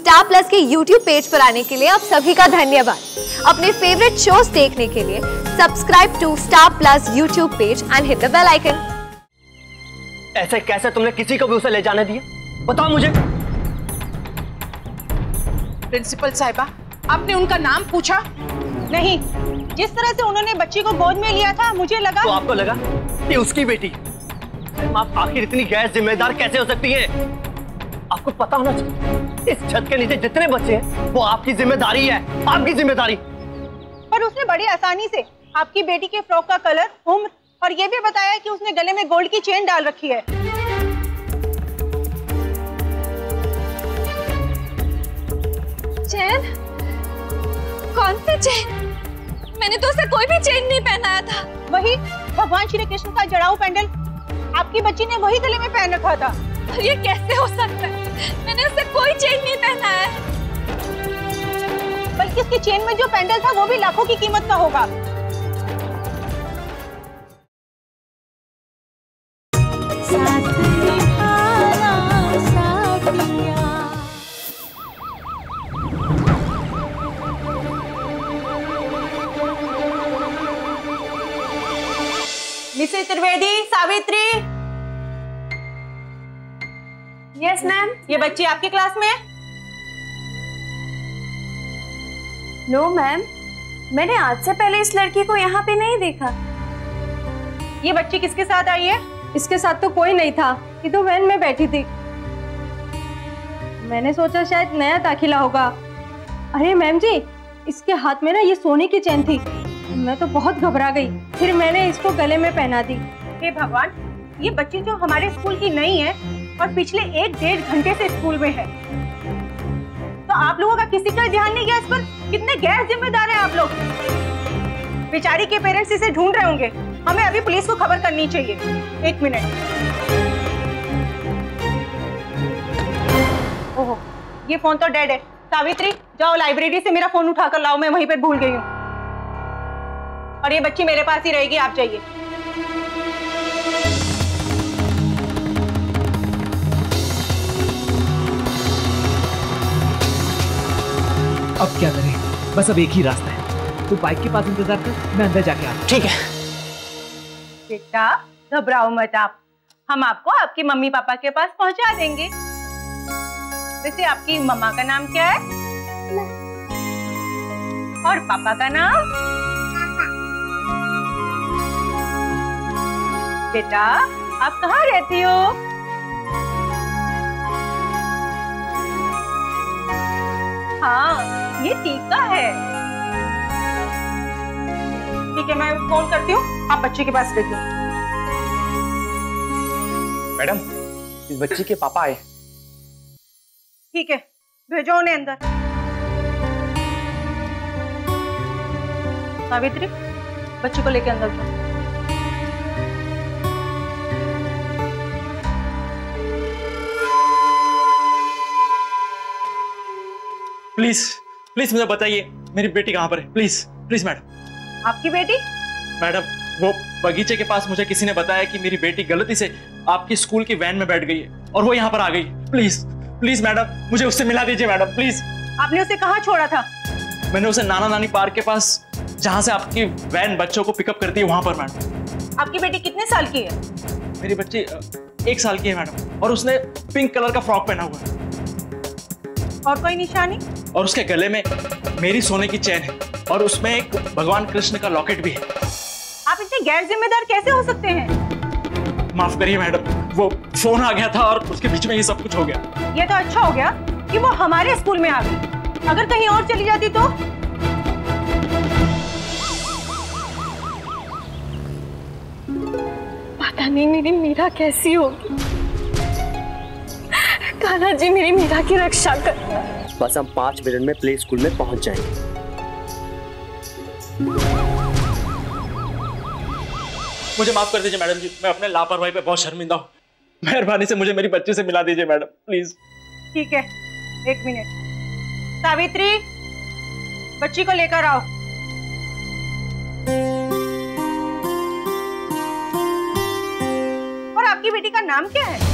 Star Plus के YouTube page पर आने के लिए आप सभी का धन्यवाद। अपने फेवरेट शोज देखने के लिए subscribe to Star Plus YouTube page and hit the bell icon. ऐसे कैसे तुमने किसी को भी उसे ले जाने दिया, बताओ मुझे। प्रिंसिपल साहिबा, आपने उनका नाम पूछा? नहीं, जिस तरह से उन्होंने बच्ची को गोद में लिया था मुझे लगा। तो आपको लगा कि उसकी बेटी? आप आखिर इतनी गैर जिम्मेदार कैसे हो सकती है? आपको पता होना चाहिए इस छत के नीचे जितने बच्चे हैं वो आपकी जिम्मेदारी है, आपकी जिम्मेदारी। पर उसने बड़ी आसानी से आपकी बेटी के फ्रॉक का कलर, उम्र और ये भी बताया कि उसने गले में गोल्ड की चेन डाल रखी है। चेन? कौन सी चेन? मैंने तो उसे कोई भी चेन नहीं पहनाया था। वही भगवान श्री कृष्ण का जड़ाऊ पेंडल आपकी बच्ची ने वही गले में पहन रखा था। और ये कैसे हो सकता है? मैंने उसे कोई चेन नहीं पहनाया है, बल्कि उसकी चेन में जो पेंडल था वो भी लाखों की कीमत का होगा। Mrs Trivedi, Savitri. Yes ma'am. ये बच्ची आपकी क्लास में है? नो मैम, मैंने आज से पहले इस लड़की को यहाँ पे नहीं देखा। ये बच्ची किसके साथ आई है? इसके साथ तो कोई नहीं था, ये तो वैन में बैठी थी। मैंने सोचा शायद नया दाखिला होगा। अरे मैम जी, इसके हाथ में ना ये सोने की चेन थी, मैं तो बहुत घबरा गई, फिर मैंने इसको गले में पहना दी। हे भगवान, ये बच्ची जो हमारे स्कूल की नहीं है और पिछले एक डेढ़ घंटे से स्कूल में है, तो आप लोगों का किसी का ध्यान नहीं गया इस पर? कितने गैर जिम्मेदार हैं आप लोग। बेचारी के पेरेंट्स इसे ढूंढ रहे होंगे, हमें अभी पुलिस को खबर करनी चाहिए। एक मिनट, ओहो ये फोन तो डेड है। सावित्री जाओ लाइब्रेरी से मेरा फोन उठा कर लाओ, मैं वहीं पर भूल गई हूँ। और ये बच्ची मेरे पास ही रहेगी, आप जाइए। अब क्या करें? बस अब एक ही रास्ता है, तू बाइक के पास इंतजार कर, मैं अंदर जाके आता हूं। ठीक है बेटा, घबराओ मत आप, हम आपको आपकी मम्मी पापा के पास पहुंचा देंगे। वैसे आपकी मम्मा का नाम क्या है? और पापा का नाम? बेटा आप कहाँ रहती हो? हाँ ये टीका है। ठीक है, मैं फोन करती हूँ, आप बच्ची के पास भेजिए। मैडम, इस बच्ची के पापा आए। ठीक है, भेजो उन्हें अंदर। सावित्री बच्ची को लेके अंदर जाओ। प्लीज प्लीज मुझे बताइए मेरी बेटी कहाँ पर है। Please please madam. आपकी बेटी? मैडम वो बगीचे के पास मुझे किसी ने बताया कि मेरी बेटी गलती से आपकी स्कूल की वैन में बैठ गई है और वो यहाँ पर आ गई। प्लीज प्लीज मैडम, मुझे उससे मिला दीजिए मैडम प्लीज। आपने उसे कहाँ छोड़ा था? मैंने उसे नाना नानी पार्क के पास, जहाँ से आपकी वैन बच्चों को पिकअप करती है, वहाँ पर। मैडम आपकी बेटी कितने साल की है? मेरी बच्ची 1 साल की है मैडम, और उसने पिंक कलर का फ्रॉक पहना हुआ है। और कोई निशानी? और उसके गले में मेरी सोने की चैन है और उसमें एक भगवान कृष्ण का लॉकेट भी है। आप इतने गैर जिम्मेदार कैसे हो सकते हैं? माफ करिए मैडम, वो फोन आ गया था और उसके बीच में ये सब कुछ हो गया। ये तो अच्छा हो गया कि वो हमारे स्कूल में आ गई, अगर कहीं और चली जाती तो। पता नहीं मेरी मीरा कैसी होगी। कान्हा जी मेरी मीरा की रक्षा करना। बस हम 5 मिनट में प्ले स्कूल में पहुंच जाएंगे। मुझे माफ कर दीजिए मैडम जी, मैं अपने लापरवाही पे बहुत शर्मिंदा हूँ। मेहरबानी से मुझे मेरी बच्ची से मिला दीजिए मैडम प्लीज। ठीक है, एक मिनट। सावित्री बच्ची को लेकर आओ। और आपकी बेटी का नाम क्या है?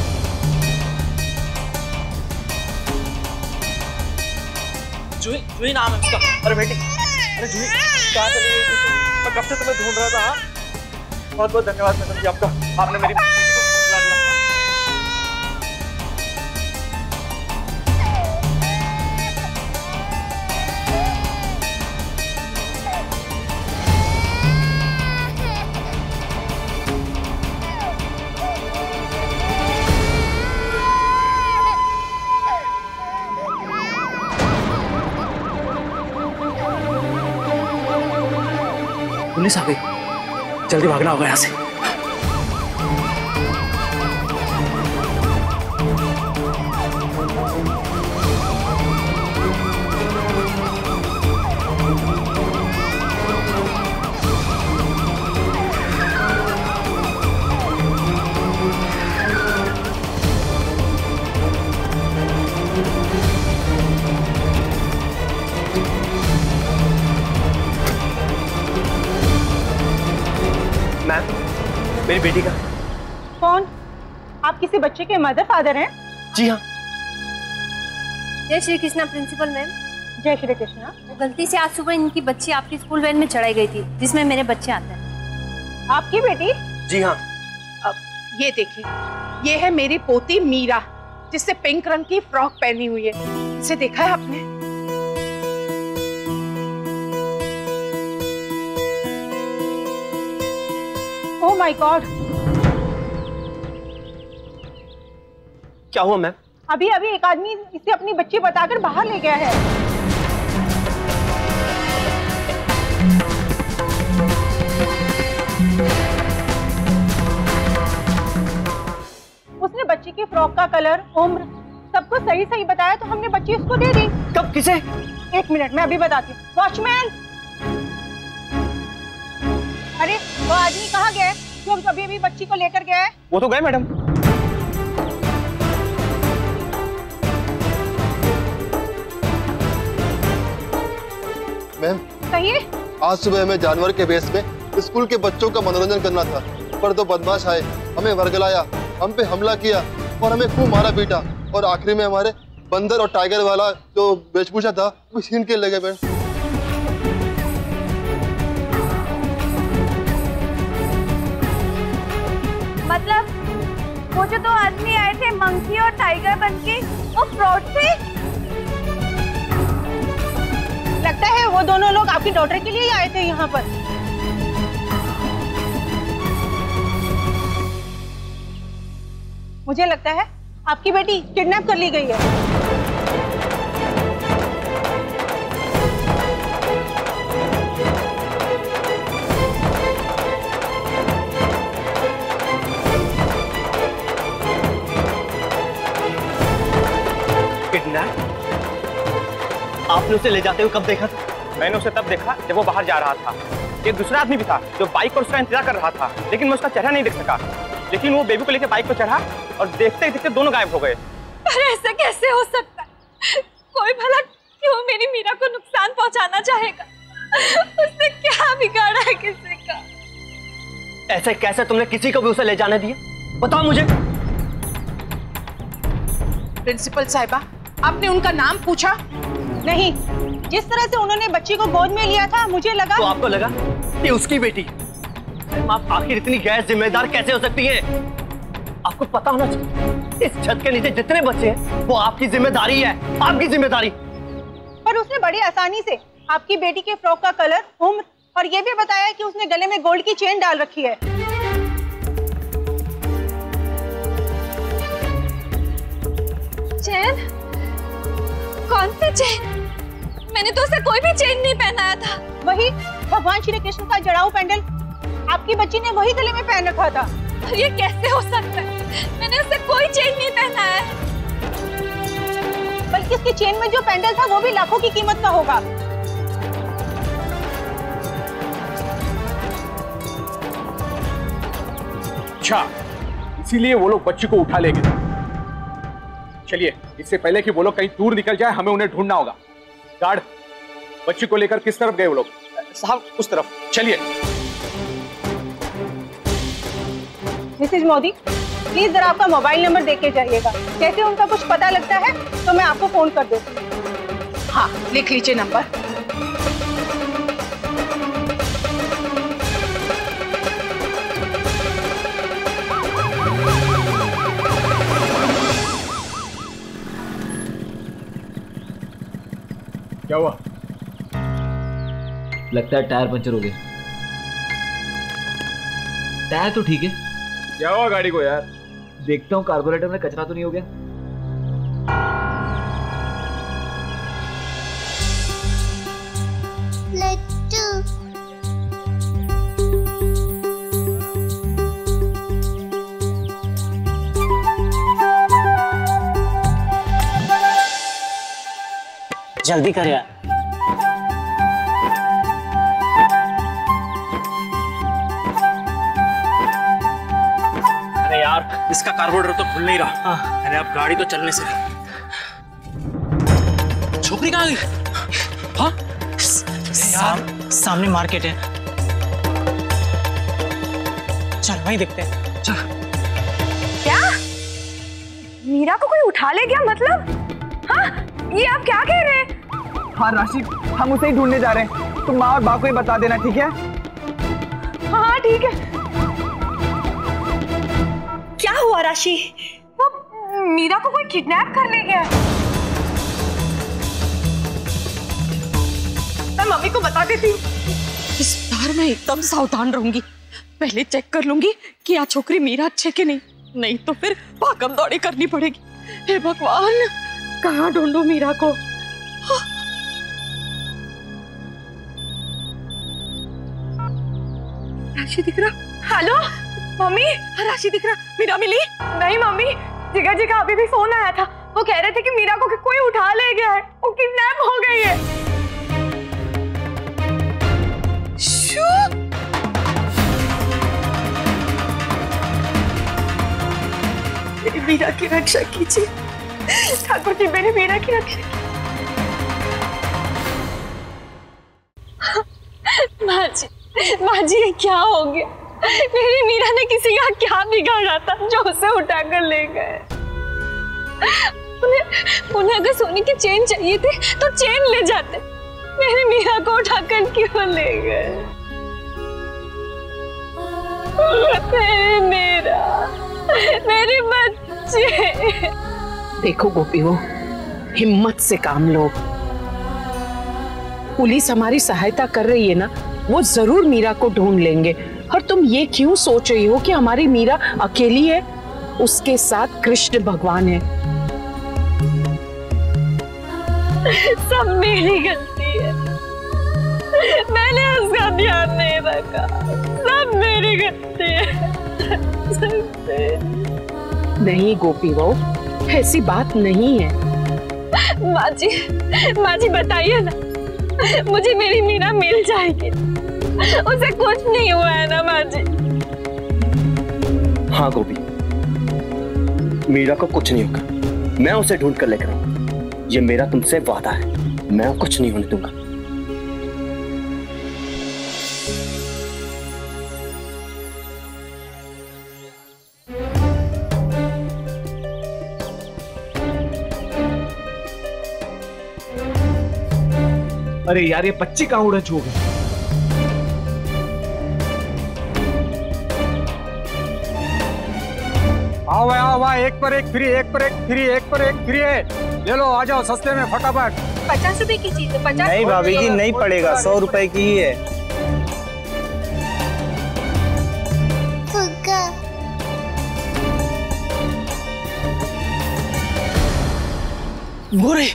जूही, जूही नाम है उसका। अरे बेटी, अरे जूही कहाँ चली गई थी? मैं कब से तुम्हें ढूंढ रहा था। बहुत बहुत धन्यवाद मैडम जी आपका, आपने मेरी बेटी को बुला लिया। पुलिस आ गई, जल्दी भागना होगा यहाँ से। मेरी बेटी का कौन? आप किसी बच्चे के मदर फादर हैं? जी हाँ। जय श्री कृष्णा प्रिंसिपल मैम। जय श्री कृष्णा। गलती से आज सुबह इनकी बच्ची आपकी स्कूल वैन में चढ़ाई गई थी जिसमें मेरे बच्चे आते हैं। आपकी बेटी? जी हाँ। अब ये देखिए, ये है मेरी पोती मीरा जिससे पिंक रंग की फ्रॉक पहनी हुई है। इसे देखा है आपने? Oh my God! क्या हुआ मैम? अभी अभी एक आदमी इसे अपनी बच्ची बताकर बाहर ले गया है। उसने बच्ची की फ्रॉक का कलर, उम्र सबको सही सही बताया तो हमने बच्ची उसको दे दी। कब? किसे? एक मिनट मैं अभी बताती हूँ। वॉचमैन! अरे वो आदमी कहाँ गया है? जो अभी अभी बच्ची को लेकर गया है? वो तो गए मैडम। मैम कहिए। आज सुबह हमें जानवर के वेश में स्कूल के बच्चों का मनोरंजन करना था, पर दो बदमाश आए, हमें वर्गलाया, हम पे हमला किया और हमें खूब मारा पीटा और आखिरी में हमारे बंदर और टाइगर वाला जो वेशभूषा था वो छीन के ले गए मैम। मतलब वो जो दो आदमी आए थे मंकी और टाइगर बनके, वो फ्रॉड थे? लगता है वो दोनों लोग आपकी डॉटर के लिए ही आए थे यहाँ पर। मुझे लगता है आपकी बेटी किडनैप कर ली गई है। आपने उसे ले जाते हुए कब देखा था? मैंने उसे तब देखा जब वो बाहर जा रहा था। एक दूसरा आदमी भी था जो बाइक पर उसका इंतजार कर रहा था, लेकिन मैं उसका चेहरा नहीं देख सका। लेकिन वो बेबी को लेकर बाइक पर चढ़ा और देखते ही देखते दोनों गायब हो गए। अरे ऐसा कैसे हो सकता है? कोई भला क्यों मेरी मीरा को नुकसान पहुंचाना चाहेगा? उसने क्या बिगाड़ा है किसी का? ऐसे कैसे तुमने किसी को भी उसे ले जाने दिया? बताओ मुझे। प्रिंसिपल साहिबा, आपने उनका नाम पूछा? नहीं, जिस तरह से उन्होंने बच्ची को गोद में लिया था मुझे लगा। तो आपको लगा ये उसकी बेटी? आप आखिर इतनी गैर जिम्मेदार कैसे हो सकती हैं? आपको पता होना चाहिए इस छत के नीचे जितने बच्चे हैं वो आपकी जिम्मेदारी है, आपकी जिम्मेदारी। पर उसने बड़ी आसानी से आपकी बेटी के फ्रॉक का कलर, उम्र और ये भी बताया कि उसने गले में गोल्ड की चेन डाल रखी है। चेन? कौन सी चेन? मैंने तो उसे कोई भी चेन नहीं पहनाया था। वही भगवान श्री कृष्ण का जड़ाऊ पेंडल आपकी बच्ची ने वही गले में पहन रखा था। और ये कैसे हो सकता है? मैंने उसे कोई चेन नहीं पहनाया है। बल्कि उसकी चेन में जो पेंडल था वो भी लाखों की कीमत का होगा। अच्छा, इसीलिए वो लोग बच्ची को उठा ले गए। चलिए, इससे पहले कि वो लोग कहीं दूर निकल जाए हमें उन्हें ढूंढना होगा। गार्ड, बच्ची को लेकर किस तरफ गए वो लोग? साहब उस तरफ। चलिए। मिसेज मोदी, प्लीज जरा आपका मोबाइल नंबर देके जाइएगा। जैसे उनका कुछ पता लगता है तो मैं आपको फोन कर दूँ। हाँ लिख लीजिए नंबर। क्या हुआ? लगता है टायर पंचर हो गया। टायर तो ठीक है। क्या हुआ गाड़ी को यार? देखता हूँ कार्बोरेटर में कचरा तो नहीं हो गया। जल्दी कर यार। अरे यार इसका कार्बोरेटर तो खुल नहीं रहा। अरे आप गाड़ी तो चलने से। छोकरी कहाँ गई? हाँ यार सामने मार्केट है, चल वहीं देखते हैं। चल। क्या मीरा को कोई उठा ले गया? मतलब हाँ ये आप क्या कह रहे हैं? हाँ राशि, हम उसे ही ढूंढने जा रहे हैं। तुम माँ और बाप को ही बता देना, ठीक है? हाँ ठीक है। क्या हुआ राशि? वो मीरा को कोई किडनैप कर ले गया। मैं मम्मी को बता देती हूँ। इस बार मैं एकदम सावधान रहूंगी। पहले चेक कर लूंगी कि यह छोकरी मीरा अच्छे के नहीं तो फिर भागम दौड़ी करनी पड़ेगी। हे भगवान, कहाँ ढूंढू मीरा को? राशि दिख रहा? हेलो मम्मी, राशि दिख रहा? मीरा मिली? नहीं मम्मी, जिगर जी का अभी भी फोन आया था। वो कह रहे थे कि मीरा को कोई उठा ले गया है, वो किडनैप हो गई है। मेरी मीरा की रक्षा कीजिए ठाकुर जी, मेरे मीरा की रक्षा कीजिए। माँ जी, माँ जी ये क्या हो गया? मेरी मीरा ने किसी का क्या बिगाड़ा था जो उसे उठा कर ले गए? उन्हें अगर सोने की चेन चाहिए थी तो चेन ले जाते, मेरी मीरा को उठाकर क्यों ले गए? मेरी मीरा, मेरे बच्चे। देखो गोपी, वो हिम्मत से काम लो। पुलिस हमारी सहायता कर रही है ना, वो जरूर मीरा को ढूंढ लेंगे। और तुम ये क्यों सोच रही हो कि हमारी मीरा अकेली है? उसके साथ कृष्ण भगवान है। सब मेरी गलती है, मैंने उसका ध्यान नहीं रखा। सब मेरी गलती है। नहीं गोपी बहू, ऐसी बात नहीं है। माँ जी, माँ जी बताइए ना, मुझे मेरी मीरा मिल जाएगी। उसे कुछ नहीं हुआ है ना माँ जी? हाँ गोपी, मीरा को कुछ नहीं होगा। मैं उसे ढूंढ कर लेकर आऊँ, ये मेरा तुमसे वादा है। मैं कुछ नहीं होने दूंगा। अरे यार ये बच्ची कहाँ उड़ा हो गई? आओ आओ आओ, एक पर एक फ्री, एक पर एक फ्री, एक पर एक फ्री है। ले लो, आ जाओ सस्ते में फटाफट। 50 रुपए की चीज है। 50? नहीं भाभी जी नहीं पड़ेगा, 100 रुपए की ही है। बोरे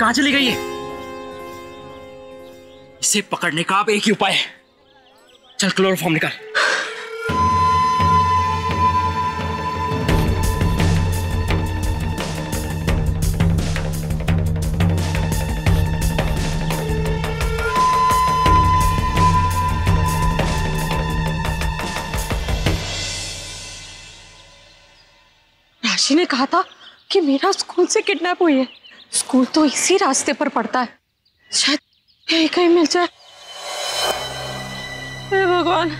कहाँ चली गई है? इसे पकड़ने का आप एक ही उपाय है। चल क्लोरोफॉर्म निकाल। राशि ने कहा था कि मीरा स्कूल से किडनैप हुई है। स्कूल तो इसी रास्ते पर पड़ता है, शायद यही कहीं मिल जाए। हे भगवान,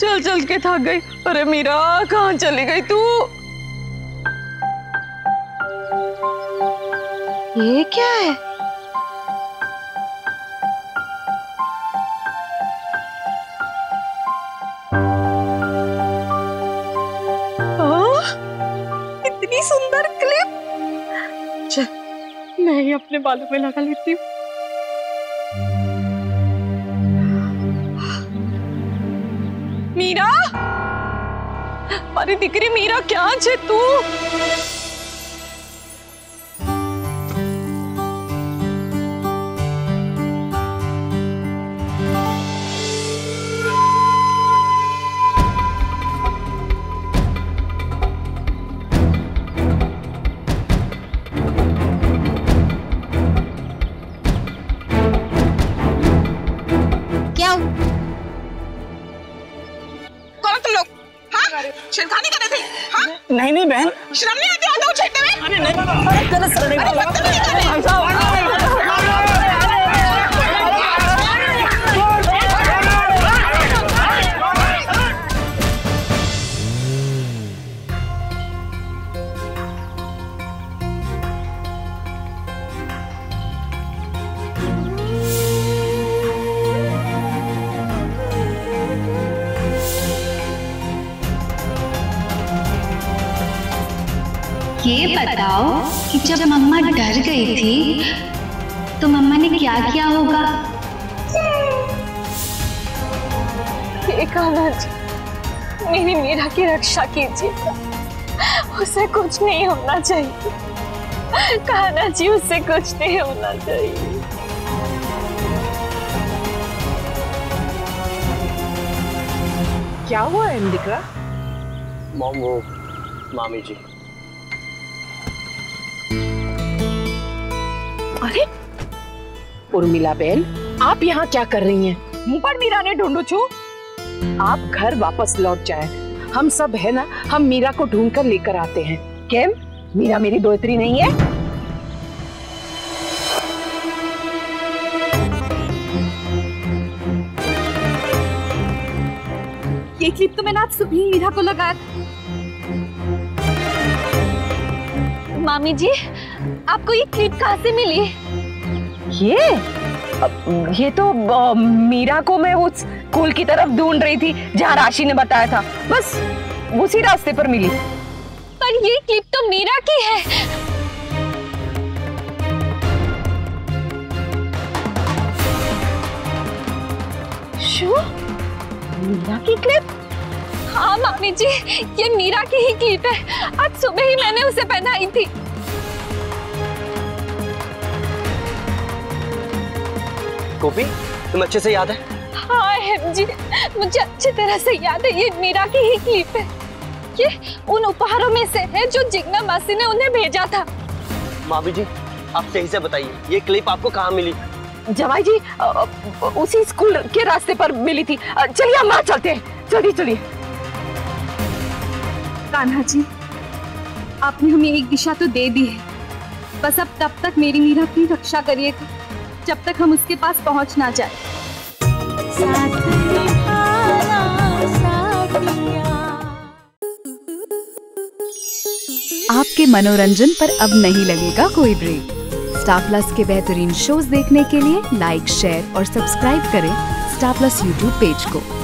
चल चल के थक गई। अरे मीरा कहाँ चली गई तू? ये क्या है? इतनी सुंदर क्लिप। मैं ही अपने बालों में लगा लेती हूँ। मीरा, अरे दिकरी मीरा क्या छे तू? नहीं नहीं बहन, शर्म नहीं आती आदमी छेड़ने में? अरे नहीं बाबा, अरे गलत सर, अरे बात नहीं करनी। ये बताओ कि जब मम्मा डर गई थी तो मम्मा ने क्या किया होगा? मेरी मीरा की रक्षा कीजिए, उसे कुछ नहीं होना चाहिए। कहना जी उसे कुछ नहीं होना चाहिए। क्या हुआ अंबिका? मामी जी। अरे उर्मिला बहन, आप यहाँ क्या कर रही हैं? मुँह पर मीरा ने ढूंढो छू। आप घर वापस लौट जाएं। हम सब है ना, हम मीरा को ढूंढ कर लेकर आते हैं। केम मीरा मेरी दोहतरी नहीं है? ये क्लिप तो मैंने आज सुबह मीरा को लगाया। मामी जी, आपको ये क्लिप कहाँ से मिली? ये तो मीरा को मैं उस स्कूल की तरफ ढूंढ रही थी जहाँ राशि ने बताया था, बस उसी रास्ते पर मिली। पर ये क्लिप तो मीरा की है। शू? मीरा की क्लिप? हाँ मामी जी, ये मीरा की ही क्लिप है। आज सुबह ही मैंने उसे पहनाई थी। गोपी, तुम अच्छे से याद है? हाँ एम जी, मुझे अच्छी तरह से याद है। ये मीरा की ही क्लिप है। ये उन उपहारों में से है जो जिग्ना मासी ने उन्हें भेजा था। मामी जी, आप सही से बताइए, ये क्लिप आपको कहाँ मिली? जवाई जी, उसी स्कूल के रास्ते पर मिली थी। चलिए हम वहाँ चलते हैं, चलिए चलिए। कान्हा जी, आपने हमें एक दिशा तो दे दी है, बस अब तब तक मेरी मीरा की रक्षा करिए जब तक हम उसके पास पहुंच ना जाए। आपके मनोरंजन पर अब नहीं लगेगा कोई ब्रेक। स्टार प्लस के बेहतरीन शोज देखने के लिए लाइक, शेयर और सब्सक्राइब करें स्टार प्लस यूट्यूब पेज को।